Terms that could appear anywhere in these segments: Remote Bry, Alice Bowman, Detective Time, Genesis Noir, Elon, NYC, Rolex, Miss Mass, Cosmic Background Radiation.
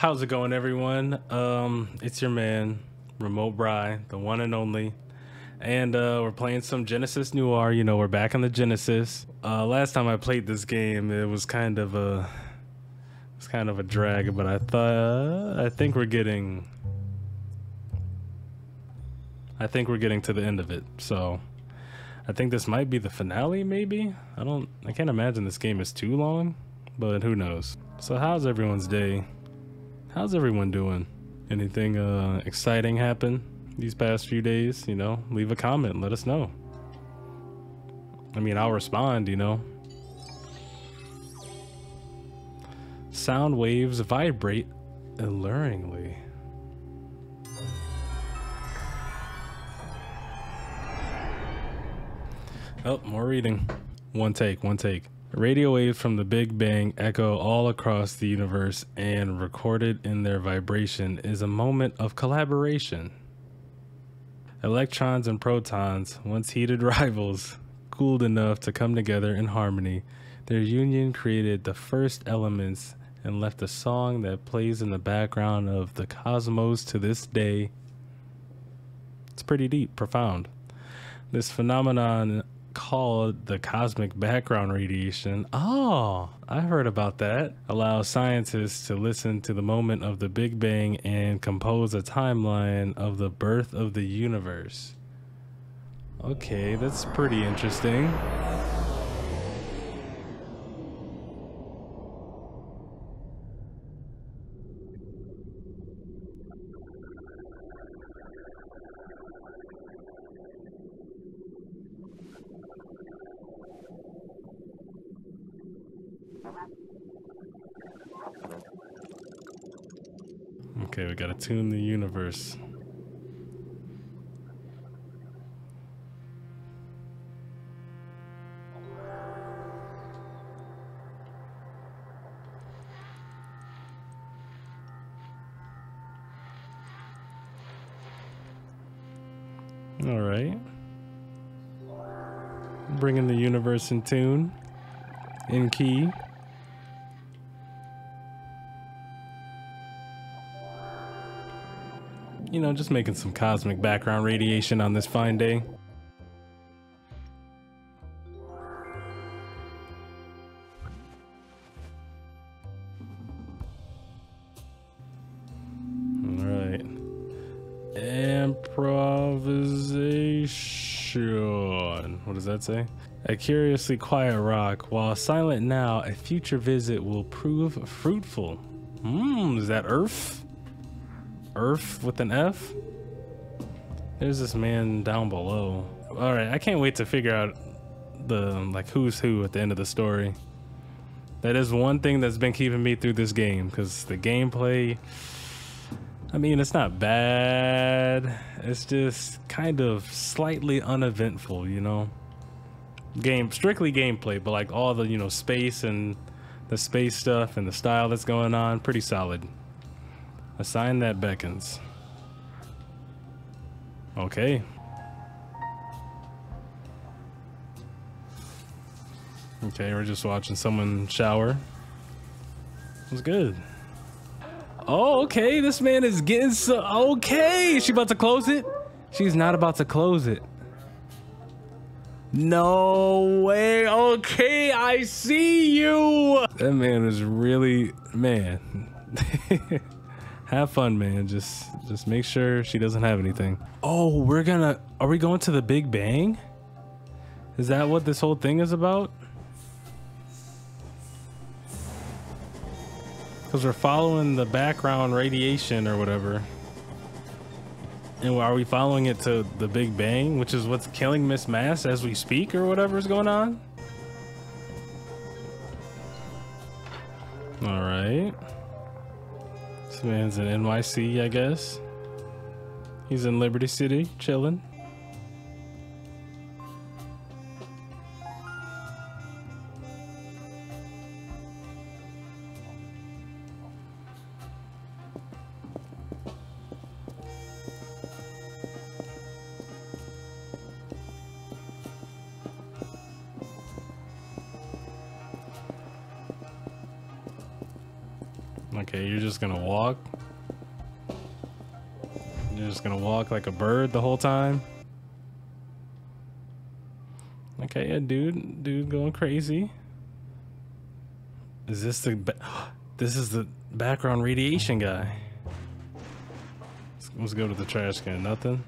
How's it going, everyone? It's your man, Remote Bry, the one and only. And we're playing some Genesis Noir. You know, we're back on the Genesis. Last time I played this game, it was kind of a drag, but I think we're getting to the end of it. So I think this might be the finale, maybe. I can't imagine this game is too long, but who knows. So how's everyone's day? How's everyone doing? Anything exciting happen these past few days? You know, leave a comment, let us know. I mean, I'll respond, you know. Sound waves vibrate alluringly. Oh, more reading. One take. Radio waves from the Big Bang echo all across the universe, and recorded in their vibration is a moment of collaboration. Electrons and protons, once heated rivals, cooled enough to come together in harmony. Their union created the first elements and left a song that plays in the background of the cosmos to this day. It's pretty deep, profound. This phenomenon called the Cosmic Background Radiation. Oh, I heard about that. Allows scientists to listen to the moment of the Big Bang and compose a timeline of the birth of the universe. Okay, that's pretty interesting. Okay, we gotta tune the universe. All right. Bringing the universe in tune, in key. You know, just making some cosmic background radiation on this fine day. All right. Improvisation. What does that say? A curiously quiet rock. While silent now, a future visit will prove fruitful. Is that Earth? Earth with an F? There's this man down below. All right, I can't wait to figure out the who's who at the end of the story. That is one thing that's been keeping me through this game, because the gameplay, I mean, it's not bad. It's just kind of slightly uneventful, you know? Strictly gameplay, but like all the, you know, space and the space stuff and the style that's going on, pretty solid. A sign that beckons. Okay. Okay, we're just watching someone shower. It was good. Oh, okay, this man is getting so... Okay, is she about to close it? She's not about to close it. No way. Okay, I see you. That man is really... Man. Have fun, man. Just make sure she doesn't have anything. Oh, are we going to the Big Bang? Is that what this whole thing is about? Because we're following the background radiation or whatever. And are we following it to the Big Bang, which is what's killing Miss Mass as we speak or whatever is going on? All right. This man's in NYC, I guess. He's in Liberty City, chilling. Okay, you're just gonna walk? You're just gonna walk like a bird the whole time? Okay, yeah, dude going crazy. Is this the... This is the background radiation guy. Let's go to the trash can. Nothing.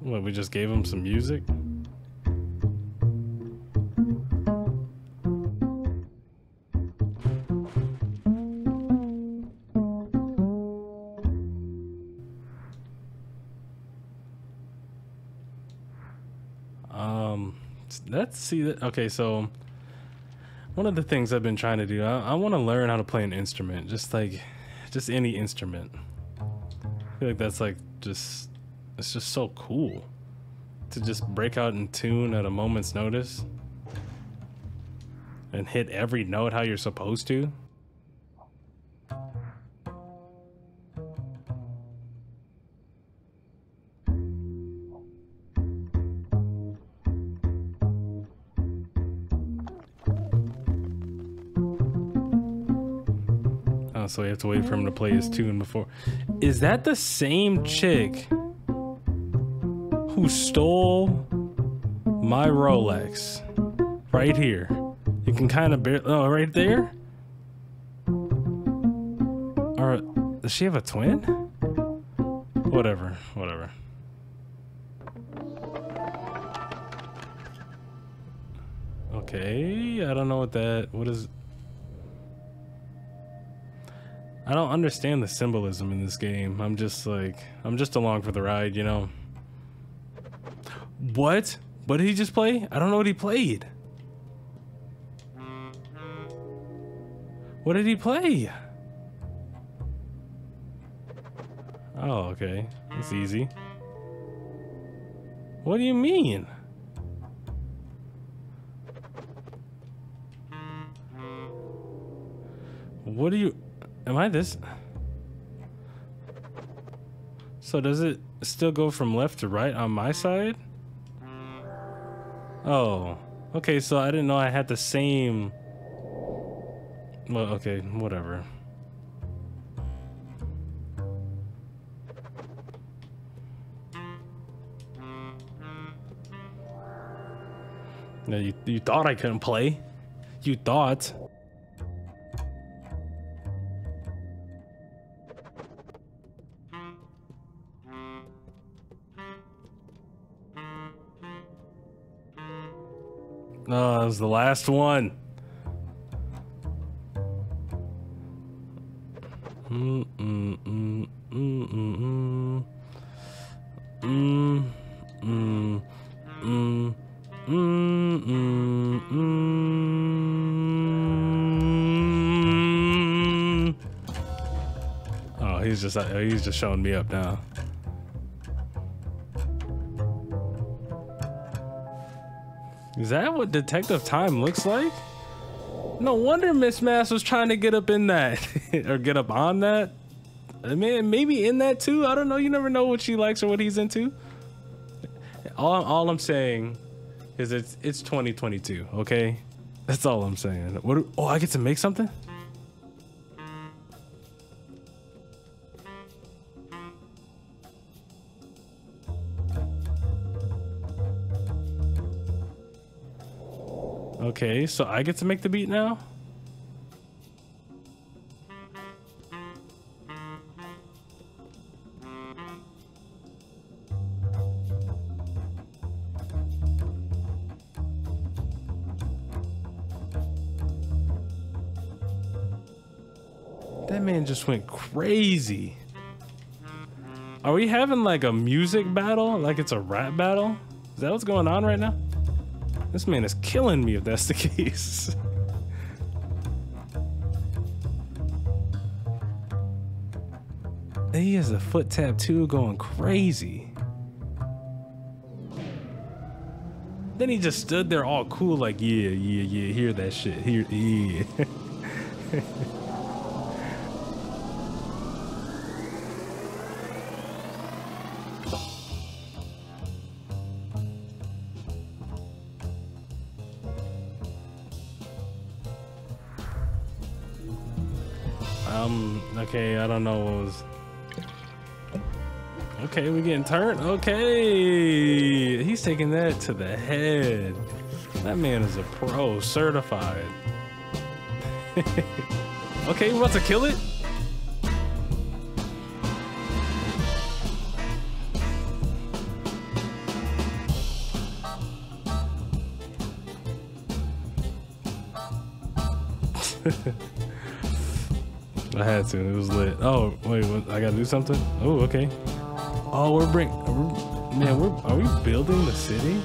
What, we just gave him some music? Let's see that. Okay, so one of the things I've been trying to do, I want to learn how to play an instrument, just any instrument. I feel like that's like it's just so cool to just break out in tune at a moment's notice and hit every note how you're supposed to. So we have to wait for him to play his tune before. Is that the same chick who stole my Rolex? Right here. You can kind of barely... Oh, right there? Or does she have a twin? Whatever, whatever. Okay, I don't know what that... What is... I don't understand the symbolism in this game. I'm just like, I'm just along for the ride, you know? What? What did he just play? I don't know what he played. What did he play? Oh, okay. It's easy. What do you mean? What do you... Am I this? So does it still go from left to right on my side? Oh, okay. So I didn't know I had the same. Well, okay, whatever. No, you thought I couldn't play. You thought. Oh, that was the last one. Oh, he's just showing me up now. Is that what Detective Time looks like? No wonder Miss Mass was trying to get up in that. Or get up on that. I mean, maybe in that too. I don't know. You never know what she likes or what he's into. All I'm saying is it's 2022, okay? That's all I'm saying. What? Oh, I get to make something? Okay, so I get to make the beat now? That man just went crazy. Are we having like a music battle? Like it's a rap battle? Is that what's going on right now? This man is killing me if that's the case. He has a foot tattoo going crazy. Then he just stood there all cool like, yeah, yeah, yeah, hear that shit. Hear, yeah. Okay, I don't know what was... Okay, we getting turned. Okay, he's taking that to the head. That man is a pro, certified. Okay, we about to kill it. I had to. It was lit. Oh wait, what, I gotta do something. Oh, okay. Oh, are we building the city?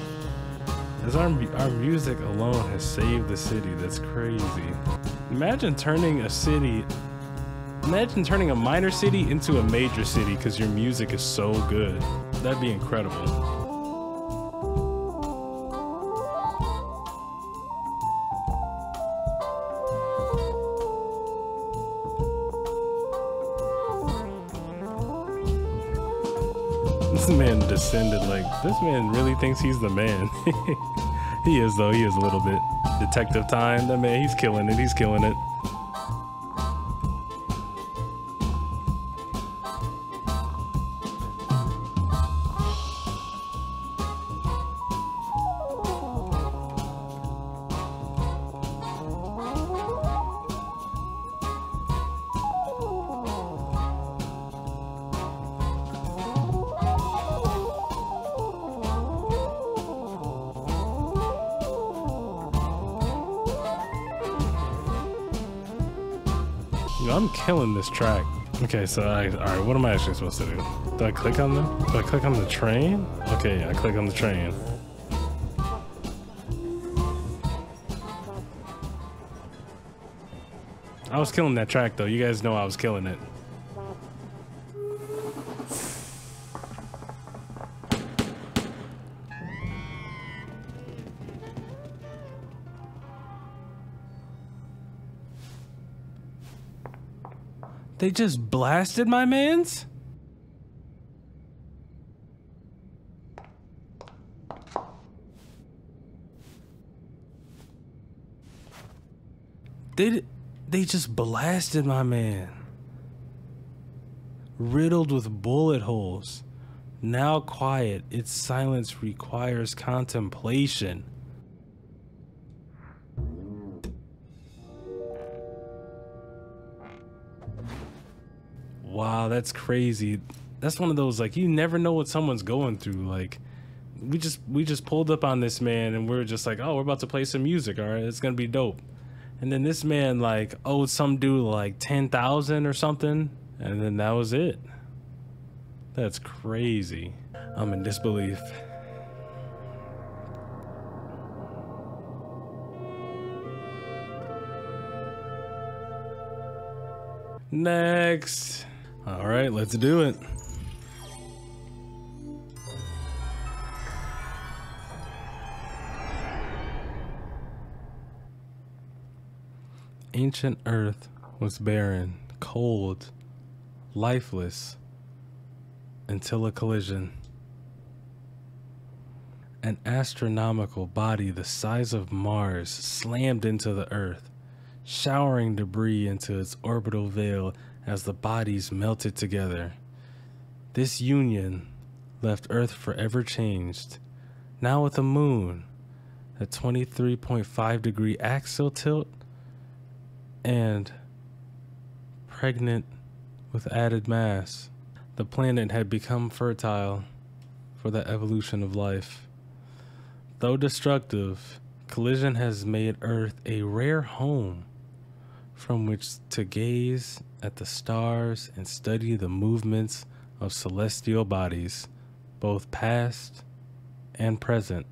As our music alone has saved the city. That's crazy. Imagine turning a city. Imagine turning a minor city into a major city because your music is so good. That'd be incredible. Man descended like this man really thinks he's the man. He is though, he is a little bit. Detective Time, that man, he's killing it, he's killing it. I'm killing this track. Okay, so alright, what am I actually supposed to do? Do I click on them? Do I click on the train? Okay, I click on the train. I was killing that track though. You guys know I was killing it. They just blasted my mans? They just blasted my man. Riddled with bullet holes. Now quiet, its silence requires contemplation. Wow, that's crazy. That's one of those, like, you never know what someone's going through. Like, we just pulled up on this man and we're just like, oh, we're about to play some music, all right, it's gonna be dope. And then this man like owed some dude like 10,000 or something, and then that was it. That's crazy. I'm in disbelief. Next. All right, let's do it. Ancient Earth was barren, cold, lifeless, until a collision. An astronomical body the size of Mars slammed into the Earth, showering debris into its orbital veil. As the bodies melted together, this union left Earth forever changed. Now with the moon at 23.5-degree axial tilt and pregnant with added mass, the planet had become fertile for the evolution of life. Though destructive, collision has made Earth a rare home from which to gaze at the stars and study the movements of celestial bodies, both past and present.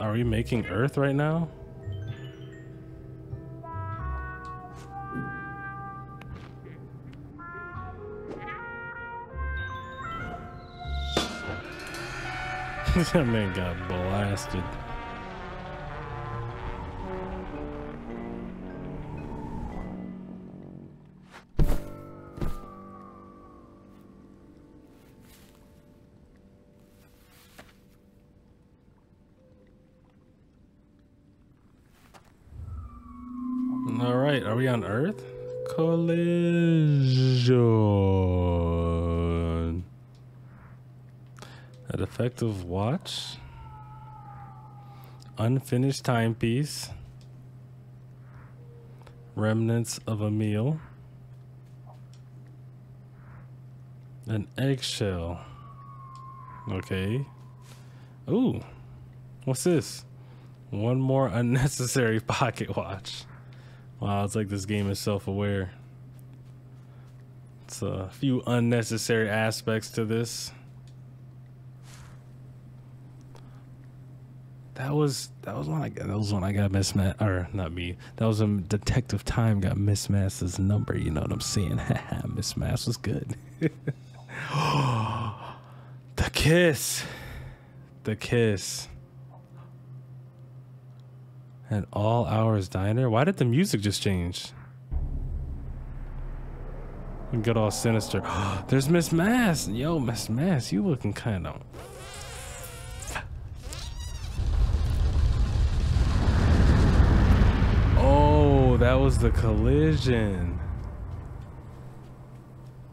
Are we making Earth right now? That man got blasted. Wait, are we on Earth? Collision. A defective watch. Unfinished timepiece. Remnants of a meal. An eggshell. Okay. Ooh. What's this? One more unnecessary pocket watch. Wow, it's like this game is self-aware. It's a few unnecessary aspects to this. That was when I got Miss Mass, or not me. That was when Detective Time got Miss Mass's number. You know what I'm saying? Miss Mass was good. The kiss, the kiss. An all hours diner. Why did the music just change? We got all sinister. There's Miss Mass. Yo, Miss Mass, you looking kind of. That was the collision.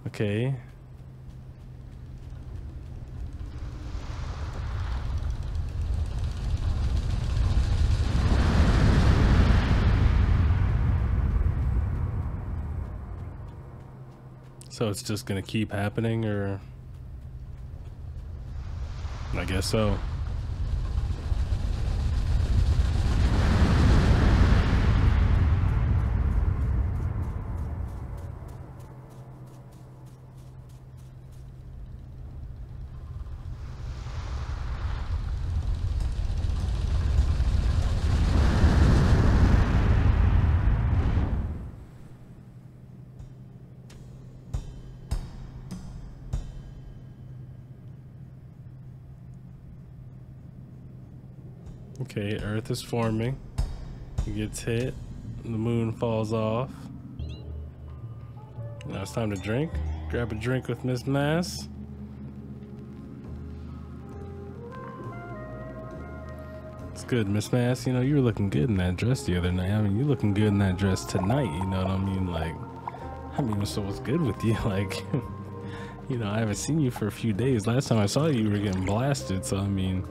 Okay. So it's just gonna keep happening, or I guess so. Okay, Earth is forming. It gets hit. The moon falls off. Now it's time to drink. Grab a drink with Miss Mass. It's good, Miss Mass. You know, you were looking good in that dress the other night. I mean, you're looking good in that dress tonight. You know what I mean? Like, I mean, so what's good with you? Like, you know, I haven't seen you for a few days. Last time I saw you, you were getting blasted. So, I mean,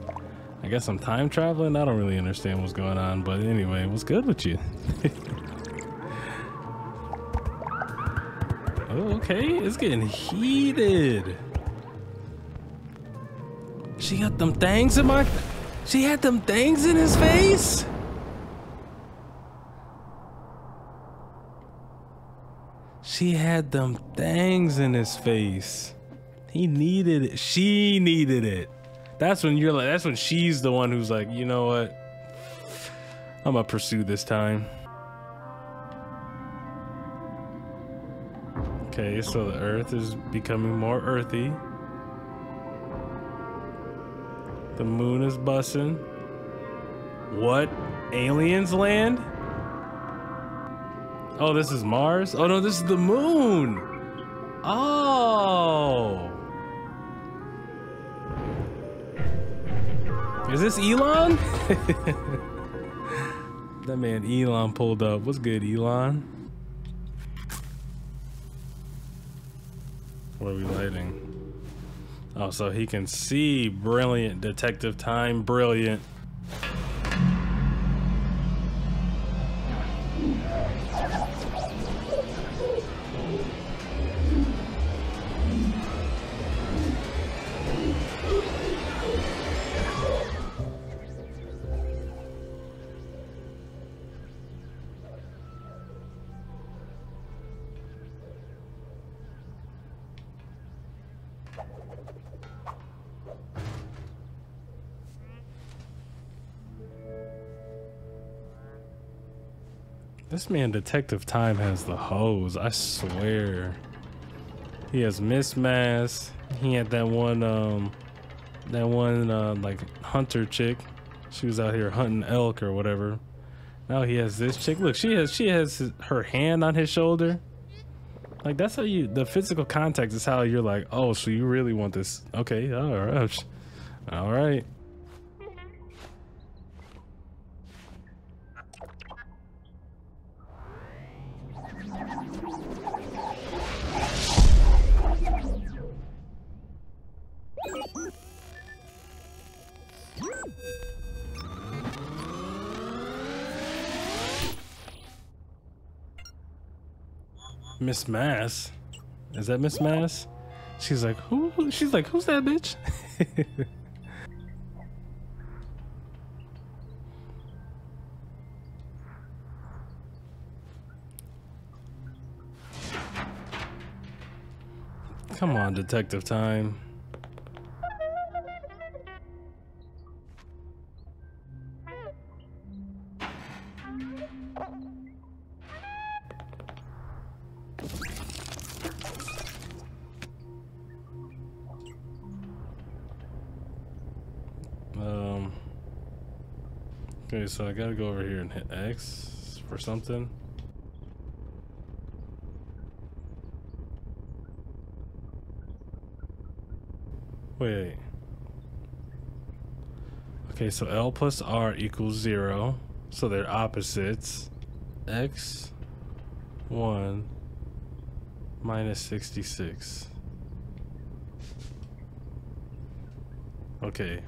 I guess I'm time traveling. I don't really understand what's going on, but anyway, what's good with you? Oh, okay, it's getting heated. She got them things in my... She had them things in his face? She had them things in his face. He needed it. She needed it. That's when you're like, that's when she's the one who's like, you know what? I'm gonna pursue this time. Okay, so the Earth is becoming more earthy. The moon is bussing. What? Aliens land? Oh, this is Mars? Oh no, this is the moon. Oh. Is this Elon? That man Elon pulled up. What's good, Elon? What are we lighting? Oh, so he can see. Brilliant, Detective Time. Brilliant. This man, Detective Time, has the hose. I swear. He has Miss Mass. He had that one like hunter chick. She was out here hunting elk or whatever. Now he has this chick. Look, she has her hand on his shoulder. Like, that's how you, the physical contact is how you're like, oh, so you really want this? Okay, all right, all right. Miss Mass? Is that Miss Mass? She's like, who? She's like, who's that bitch? Come on, Detective Time. Okay, so I gotta go over here and hit X for something. Wait. Okay, so L plus R equals 0. So they're opposites. X 1 minus 66. Okay.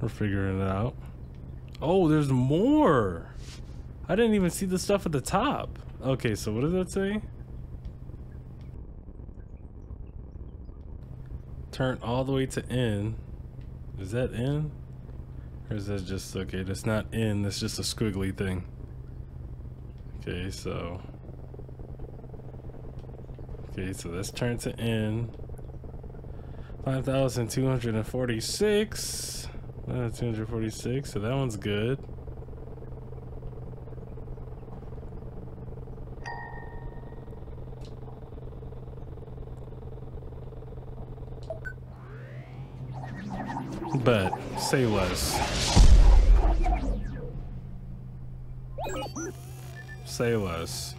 We're figuring it out. Oh, there's more. I didn't even see the stuff at the top. Okay, so what does that say? Turn all the way to N. Is that N? Or is that just, okay, that's not N, that's just a squiggly thing. Okay, so. Okay, so let's turn to N. 5,246. 246, so that one's good. But say less. Say less.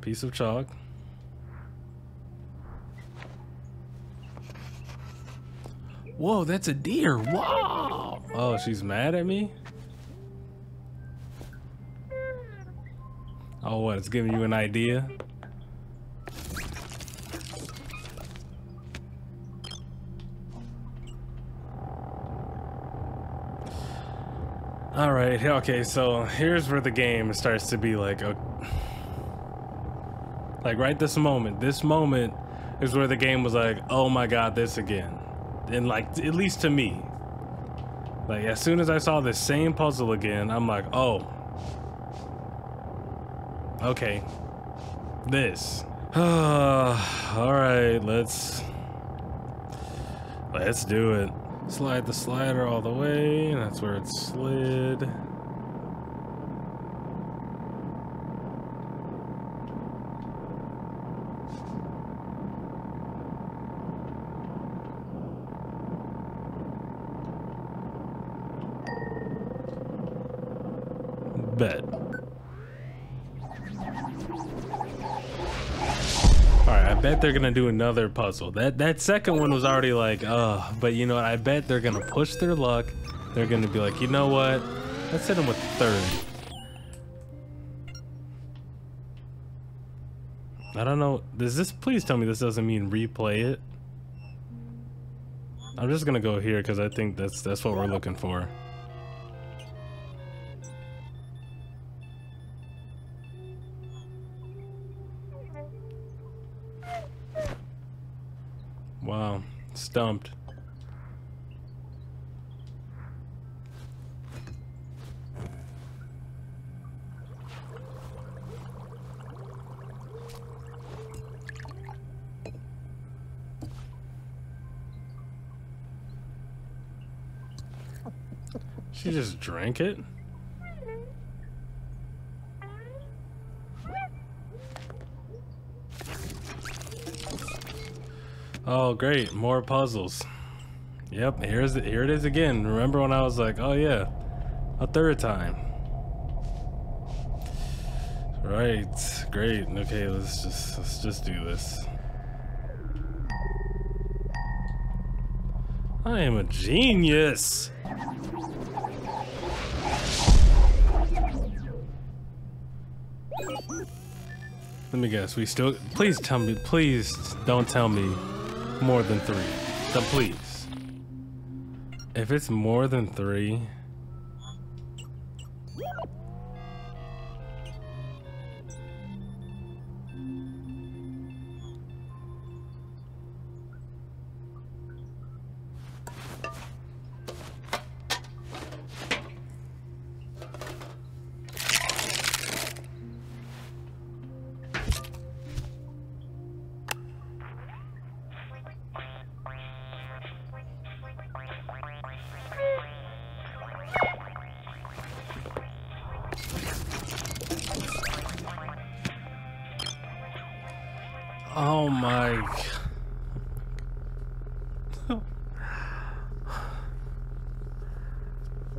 Piece of chalk. Whoa, that's a deer. Wow. Oh, she's mad at me? Oh, what? It's giving you an idea? All right. Okay, so here's where the game starts to be like a like right this moment is where the game was like, oh my God, this again. And like, at least to me, like as soon as I saw this same puzzle again, I'm like, oh, okay, this, all right, let's do it. Slide the slider all the way. And that's where it slid. Bet. Alright, I bet they're gonna do another puzzle. That second one was already like, but you know what, I bet they're gonna push their luck. They're gonna be like, you know what, let's hit them with the third. I don't know, does this, please tell me this doesn't mean replay it. I'm just gonna go here because I think that's what we're looking for. Wow, stumped. She just drank it? Oh great, more puzzles. Yep, here it is again. Remember when I was like, oh yeah, a third time. Right, great. Okay, let's just do this. I am a genius. Let me guess, we still, please tell me, please don't tell me more than three. So please. If it's more than three. Oh my God.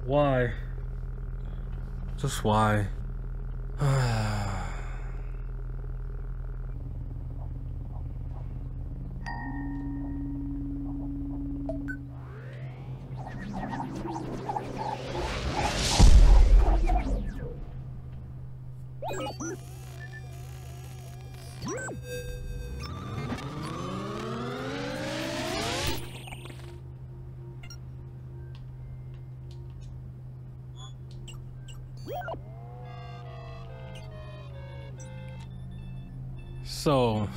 Why? Just why? So,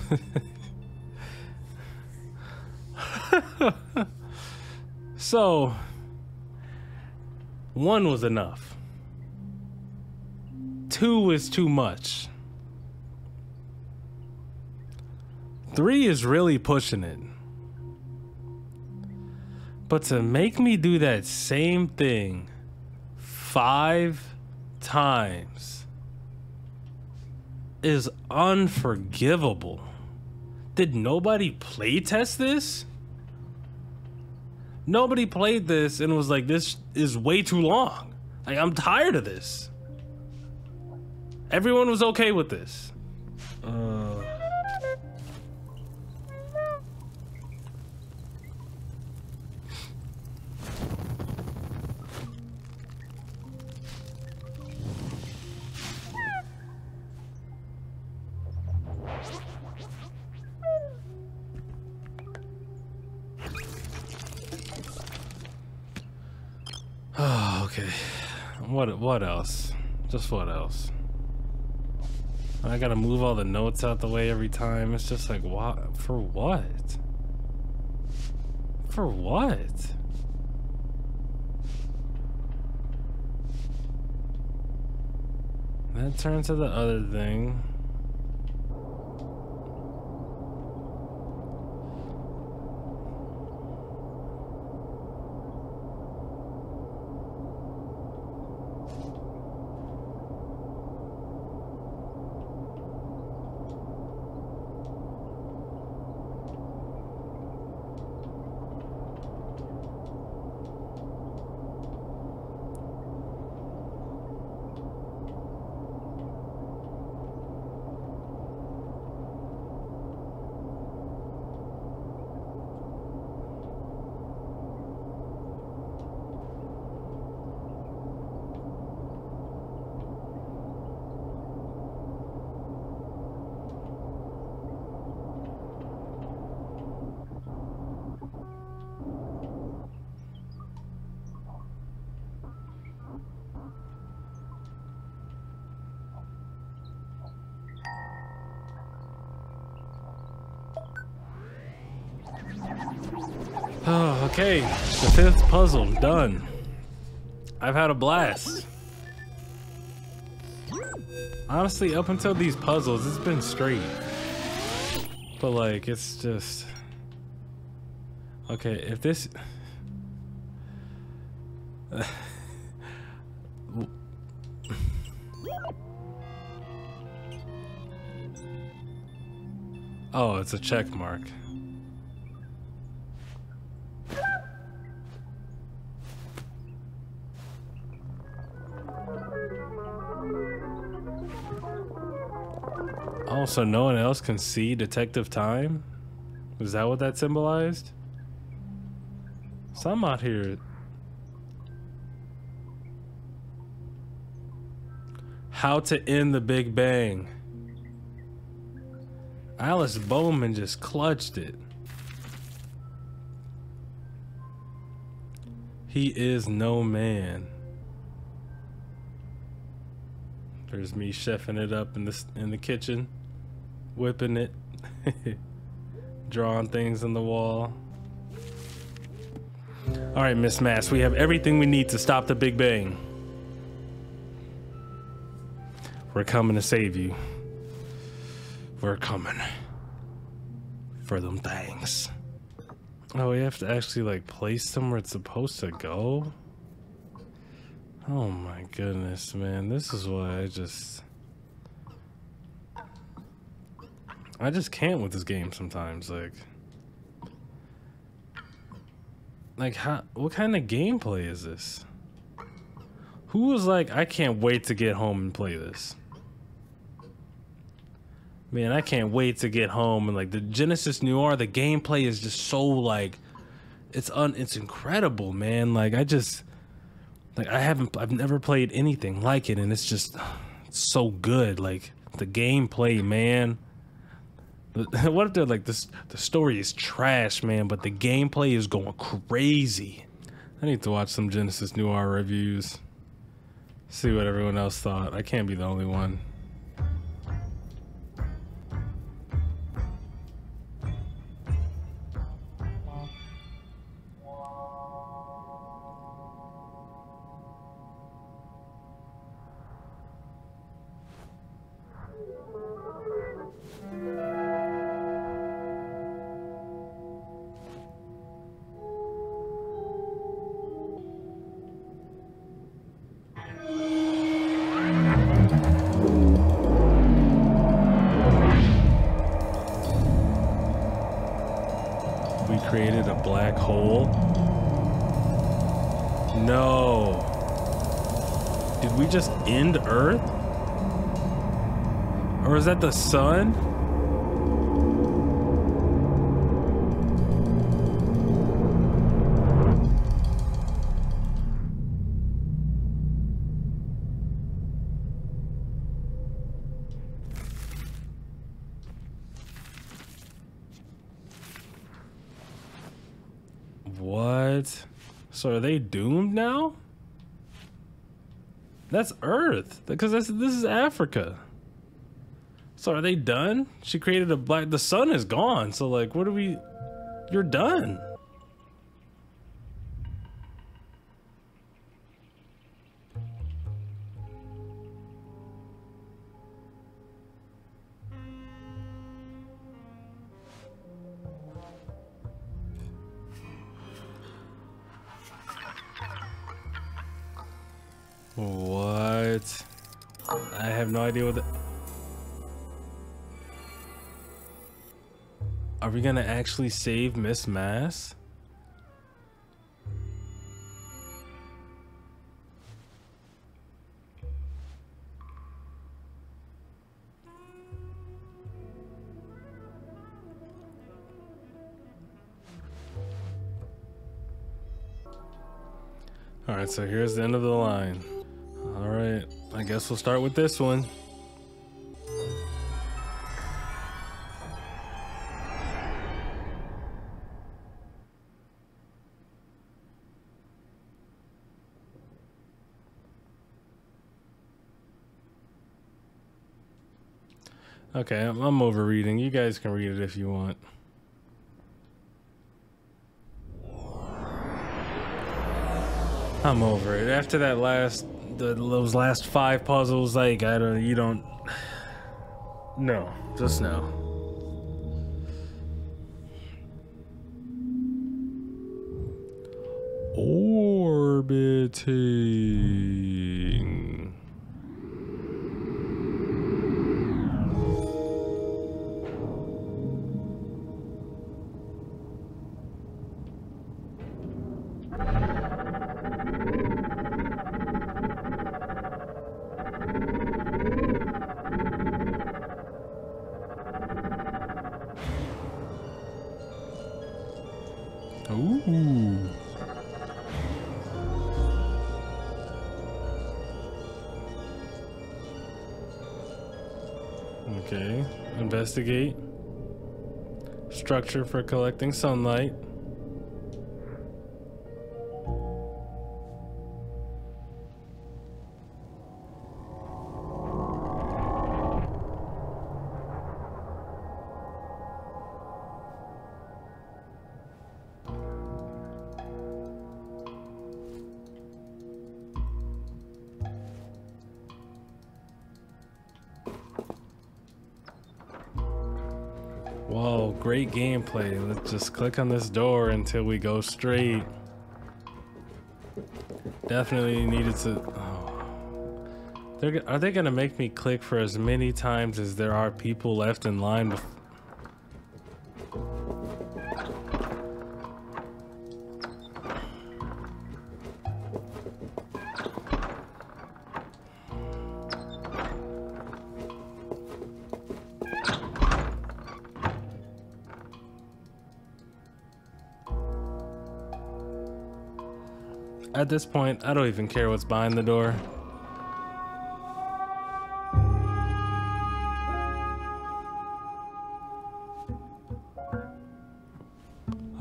so one was enough. Two is too much. Three is really pushing it. But to make me do that same thing 5 times is unforgivable. Did nobody play test this? Nobody played this and was like, this is way too long. Like, I'm tired of this. Everyone was okay with this. What else? Just what else? I gotta move all the notes out the way every time. It's just like, what? For what? For what? That turns to the other thing. Oh, okay, the 5th puzzle done. I've had a blast. Honestly, up until these puzzles, it's been straight. But like, it's just okay. If this, oh, it's a check mark. So no one else can see Detective Time? Is that what that symbolized? So I'm out here. How to end the Big Bang. Alice Bowman just clutched it. He is no man. There's me chefing it up in the kitchen, whipping it, drawing things on the wall. All right, Miss Mass, we have everything we need to stop the Big Bang. We're coming to save you. We're coming for them things. Oh, we have to actually like place them where it's supposed to go. Oh my goodness, man, this is why I just can't with this game sometimes. Like how, what kind of gameplay is this? Who was like, I can't wait to get home and play this? Man, I can't wait to get home. And like the Genesis Noir, the gameplay is just so like, it's incredible, man. Like I've never played anything like it, and it's just so good. Like the gameplay, man. What if they're like, this, the story is trash, man, but the gameplay is going crazy. I need to watch some Genesis Noir reviews. See what everyone else thought. I can't be the only one. Created a black hole? No. Did we just end Earth? Or is that the sun? What? So are they doomed now? That's Earth, because this is Africa. So are they done? She created a black, the sun is gone. So like, what do we, you're done. What? I have no idea what the... Are we gonna actually save Miss Mass? Alright, so here's the end of the line. All right, I guess we'll start with this one. Okay, I'm overreading. You guys can read it if you want. I'm over it. After that last... those last 5 puzzles, like no, just no. Orbiting. Ooh. Okay, investigate. Structure for collecting sunlight. Whoa, great gameplay. Let's just click on this door until we go straight. Definitely needed to... Oh. Are they gonna make me click for as many times as there are people left in line? At this point, I don't even care what's behind the door.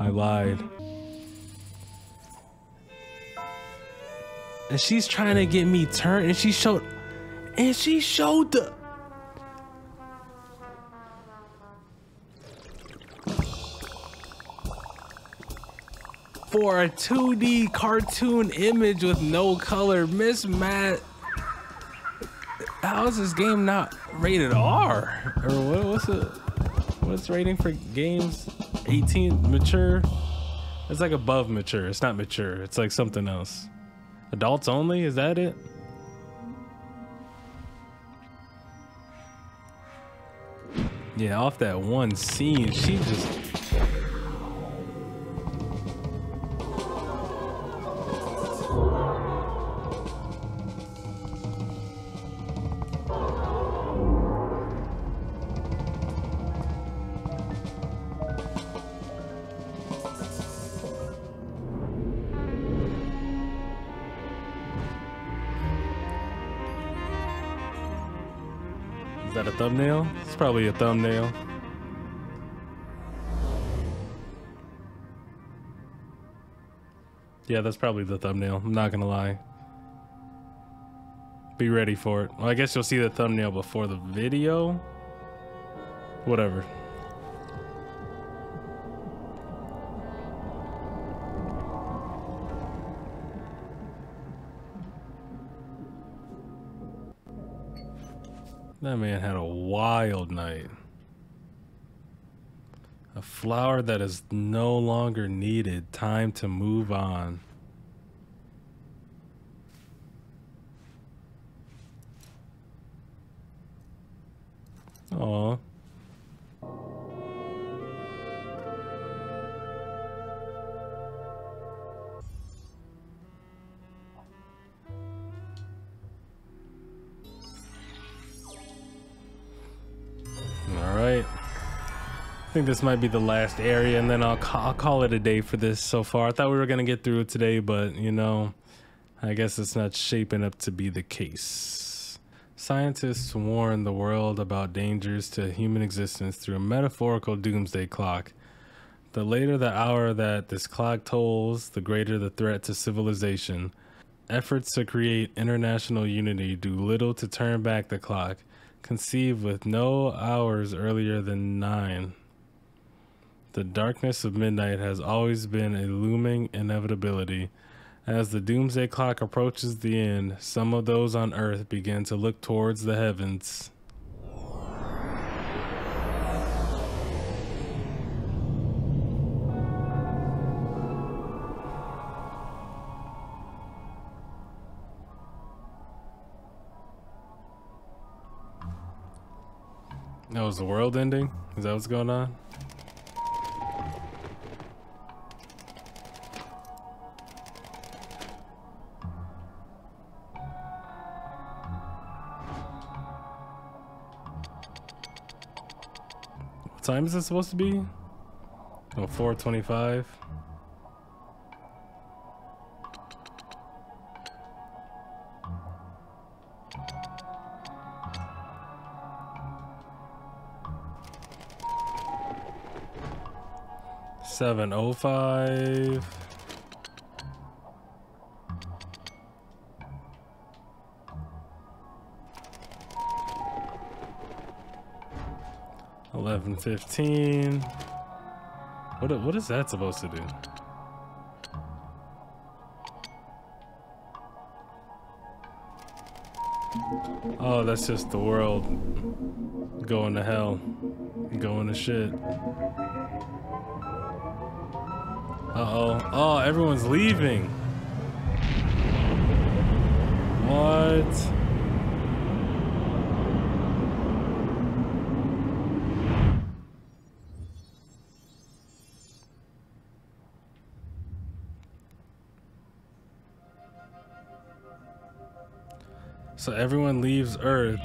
I lied. And she's trying to get me turned, and she showed the... For a 2D cartoon image with no color, Miss Mass. How is this game not rated R? Or what's rating for games? 18 mature? It's like above mature. It's not mature. It's like something else. Adults only? Is that it? Yeah, off that one scene, she just... Is that a thumbnail? It's probably a thumbnail. Yeah, that's probably the thumbnail. I'm not gonna lie. Be ready for it. Well, I guess you'll see the thumbnail before the video. Whatever. That man had a wild night. A flower that is no longer needed. Time to move on. Aww. I think this might be the last area, and then I'll call it a day for this so far. I thought we were gonna get through it today, but you know, I guess it's not shaping up to be the case. Scientists warn the world about dangers to human existence through a metaphorical doomsday clock. The later the hour that this clock tolls, the greater the threat to civilization. Efforts to create international unity do little to turn back the clock, conceived with no hours earlier than 9. The darkness of midnight has always been a looming inevitability. As the doomsday clock approaches the end, some of those on Earth begin to look towards the heavens. That was the world ending? Is that what's going on? What time is it supposed to be? Oh, 4:25. 705. $11.15. What is that supposed to do? Oh, that's just the world going to hell, going to shit. Uh-oh. Oh, everyone's leaving. What? So everyone leaves Earth.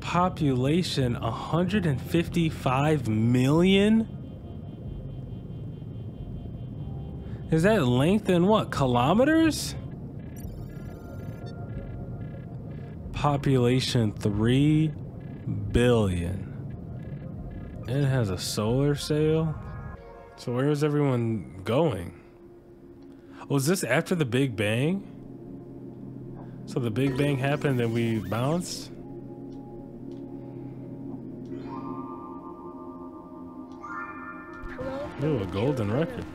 Population 155 million? Is that length in what, kilometers? Population 3 billion. It has a solar sail. So where is everyone going? Was this after the Big Bang? So the Big Bang happened and we bounced? Ooh, a golden record.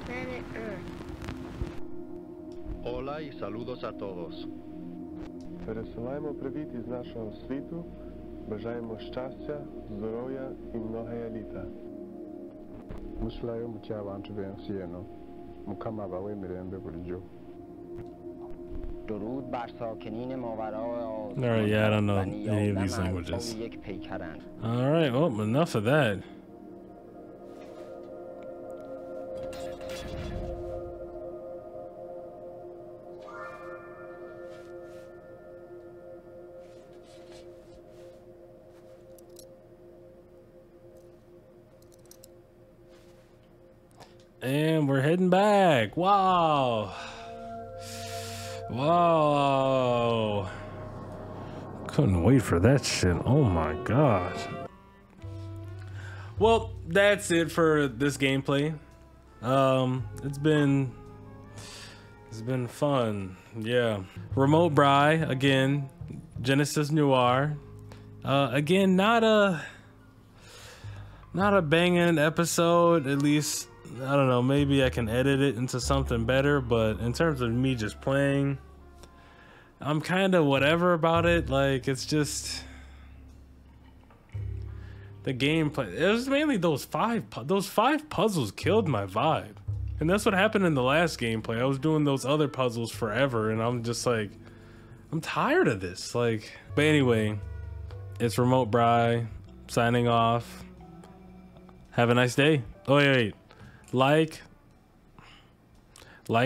Hola y saludos a todos. Пересилаємо привіт із нашого світу. Бажаємо щастя, здоров'я і многоя літа. Muslayo mucha abantu bensi yeno mukama bawe mirembe bulijo. Durud bar sakinin mavara. No, yeah, I don't know any of these languages. All right, well, enough of that. And we're heading back. Wow. Wow. Couldn't wait for that shit. Oh my god. Well, that's it for this gameplay. It's been fun. Yeah. Remote Bry again. Genesis Noir. Again, not a banging episode, at least. I don't know, maybe I can edit it into something better, but in terms of me just playing, I'm kind of whatever about it. Like, it's just the gameplay. It was mainly those five puzzles killed my vibe, and that's what happened in the last gameplay. I was doing those other puzzles forever, and I'm just like, I'm tired of this. Like, but anyway, it's Remote Bry signing off. Have a nice day. Oh wait. Like,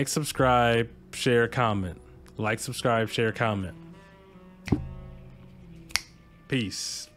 subscribe, share, comment. Like, subscribe, share, comment. Peace.